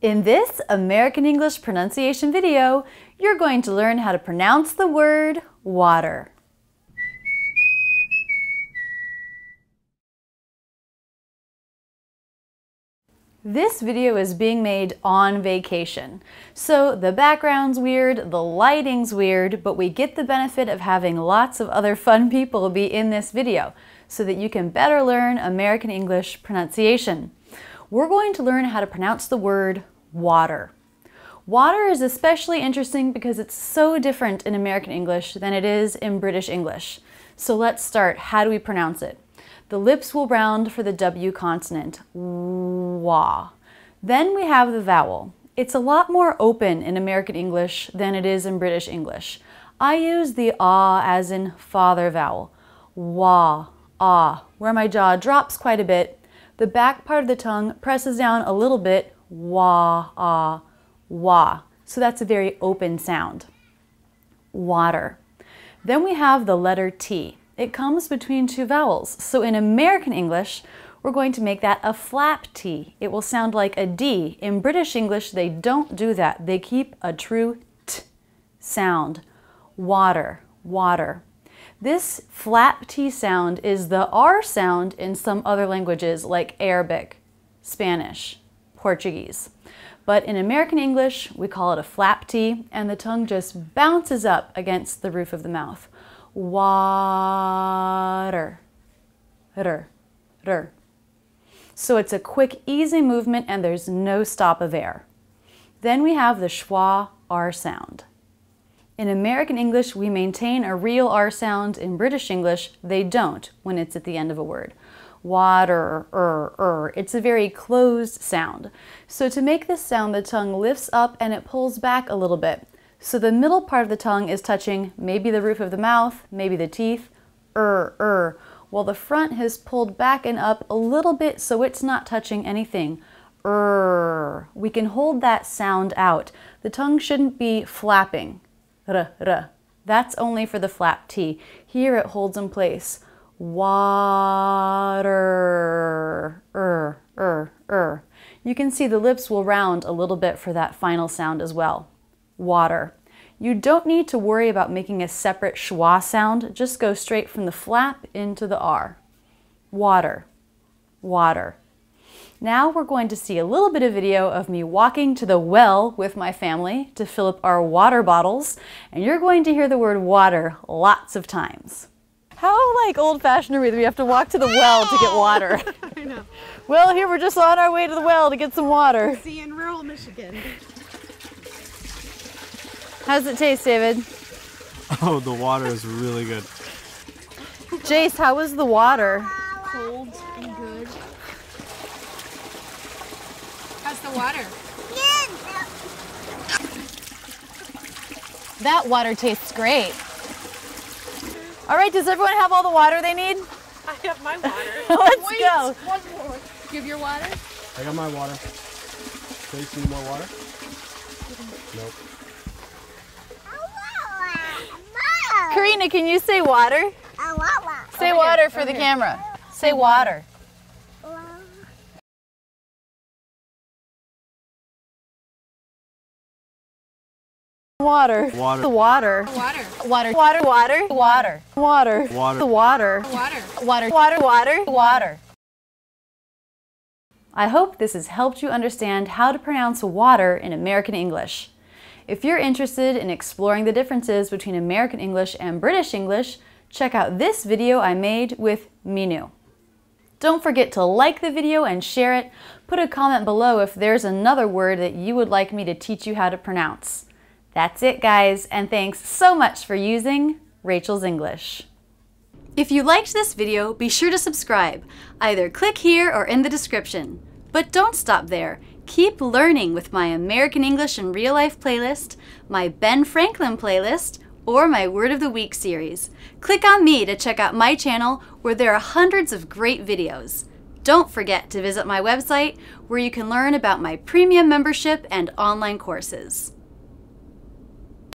In this American English pronunciation video, you're going to learn how to pronounce the word water. This video is being made on vacation, so the background's weird, the lighting's weird, but we get the benefit of having lots of other fun people be in this video so that you can better learn American English pronunciation. We're going to learn how to pronounce the word water. Water is especially interesting because it's so different in American English than it is in British English. So let's start. How do we pronounce it? The lips will round for the W consonant, wa. Then we have the vowel. It's a lot more open in American English than it is in British English. I use the ah as in father vowel, wa, ah, where my jaw drops quite a bit. The back part of the tongue presses down a little bit, wa, ah, wa. So that's a very open sound. Water. Then we have the letter T. It comes between two vowels. So in American English, we're going to make that a flap T. It will sound like a D. In British English, they don't do that. They keep a true T sound. Water, water. This flap T sound is the R sound in some other languages like Arabic, Spanish, Portuguese. But in American English, we call it a flap T, and the tongue just bounces up against the roof of the mouth. Water. So it's a quick, easy movement, and there's no stop of air. Then we have the schwa R sound. In American English, we maintain a real R sound. In British English, they don't when it's at the end of a word. Water, it's a very closed sound. So to make this sound, the tongue lifts up and it pulls back a little bit. So the middle part of the tongue is touching maybe the roof of the mouth, maybe the teeth, while the front has pulled back and up a little bit so it's not touching anything. We can hold that sound out. The tongue shouldn't be flapping. That's only for the flap T. Here it holds in place. Water. You can see the lips will round a little bit for that final sound as well. Water. You don't need to worry about making a separate schwa sound. Just go straight from the flap into the R. Water. Water. Now we're going to see a little bit of video of me walking to the well with my family to fill up our water bottles, and you're going to hear the word water lots of times. How like old-fashioned are we that we have to walk to the well to get water? I know. Well, here we're just on our way to the well to get some water. See you in rural Michigan. How's it taste, David? Oh, the water is really good. Jace, how was the water? Cold and good. How's the water? That water tastes great. All right, does everyone have all the water they need? I have my water. Let's go. One more. Give your water. I got my water. Jace, need more water? Nope. Karina, can you say water? Say water for the camera. Say water. Water. Water. The water. Water. Water. Water. Water. Water. Water. Water. The water. Water. Water. Water. Water. Water. I hope this has helped you understand how to pronounce water in American English. If you're interested in exploring the differences between American English and British English, check out this video I made with Minoo. Don't forget to like the video and share it. Put a comment below if there's another word that you would like me to teach you how to pronounce. That's it, guys, and thanks so much for using Rachel's English. If you liked this video, be sure to subscribe. Either click here or in the description. But don't stop there. Keep learning with my American English in Real Life playlist, my Ben Franklin playlist, or my Word of the Week series. Click on me to check out my channel where there are hundreds of great videos. Don't forget to visit my website where you can learn about my premium membership and online courses.